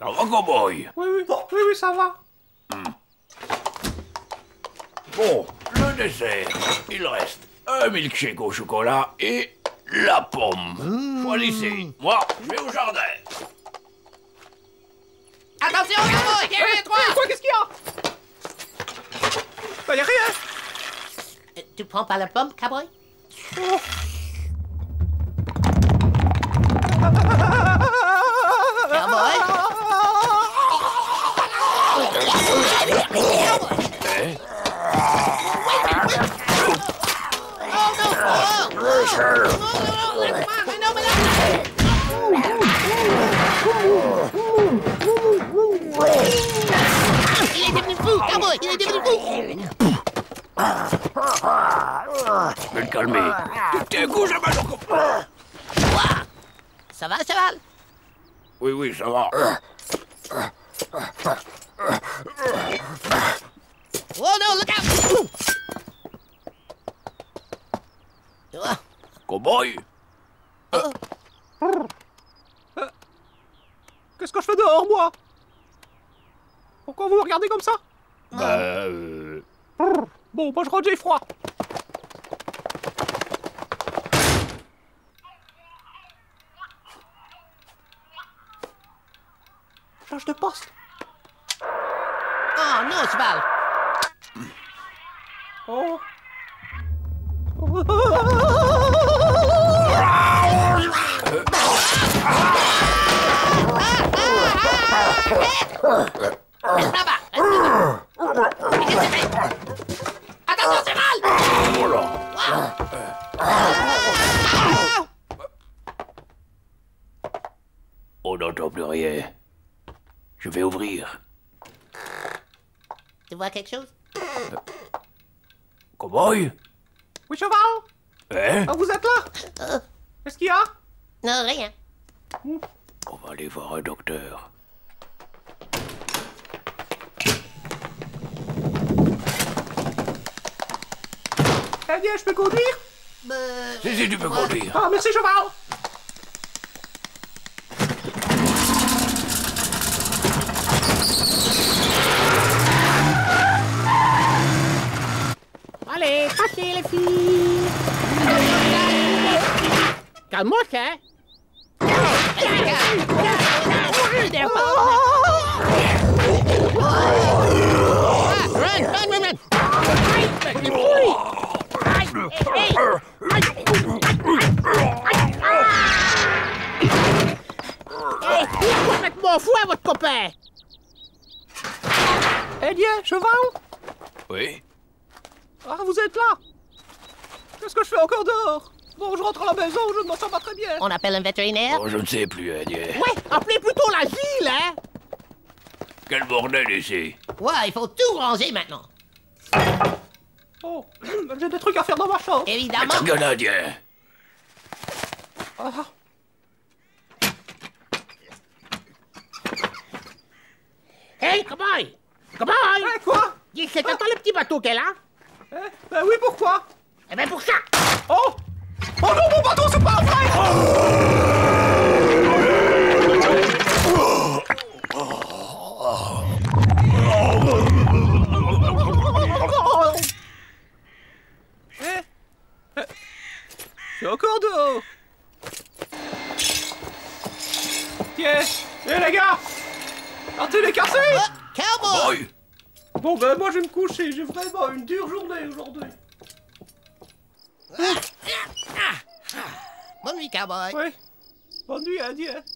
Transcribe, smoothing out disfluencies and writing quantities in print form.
Loco boy. Oui, ça va. Bon, le dessert, il reste un milkshake au chocolat et la pomme. Choisissez. Moi, je vais au jardin. Attention, Cowboy, derrière toi. Quoi, qu'est-ce qu'il y a? Bah, y a rien. Tu prends pas la pomme, Cowboy? Oh. Je vais le calmer. D'un coup, j'ai mal au cou. Ça va, cheval? Oui, ça va. Oh no, look out! Cowboy! Qu'est-ce que je fais dehors, moi? Pourquoi vous me regardez comme ça? Bon, moi je rentre, j'ai froid. Change de poste. Oh non, cheval! Oh. Attention, c'est mal. On n'entend plus rien. Je vais ouvrir. Tu vois quelque chose? Cowboy? Oui, cheval? Hein? Vous êtes là? Qu'est-ce qu'il y a? Non, rien. On va aller voir un docteur. Eh bien, je peux conduire? Si, tu peux conduire. Ah, merci, cheval! Allez, passez les filles! Calme-moi, hein? Run! Complètement fou à votre copain. Adia, cheval? Oui. Ah, vous êtes là? Qu'est-ce que je fais encore dehors? Bon, je rentre à la maison, je ne m'en sens pas très bien. On appelle un vétérinaire? Bon, je ne sais plus, Adia. Ouais, appelez plutôt l'asile, hein? Quel bordel ici! Ouais, il faut tout ranger maintenant. Oh, j'ai des trucs à faire dans ma chambre. Évidemment. Mais ta gueule, Adia. Hey, Cowboy! Cowboy! Hey, quoi? Dis, c'est toi le petit bateau qu'elle a? Ben oui, pourquoi? Eh ben pour ça! Oh! Oh non, mon bateau, c'est pas vrai! Encore d'eau. Tiens, les gars, arrêtez les casser. Cowboy. Bon ben moi je vais me coucher, j'ai vraiment une dure journée aujourd'hui. Bonne nuit, Cowboy. Oui. Bonne nuit, Adia.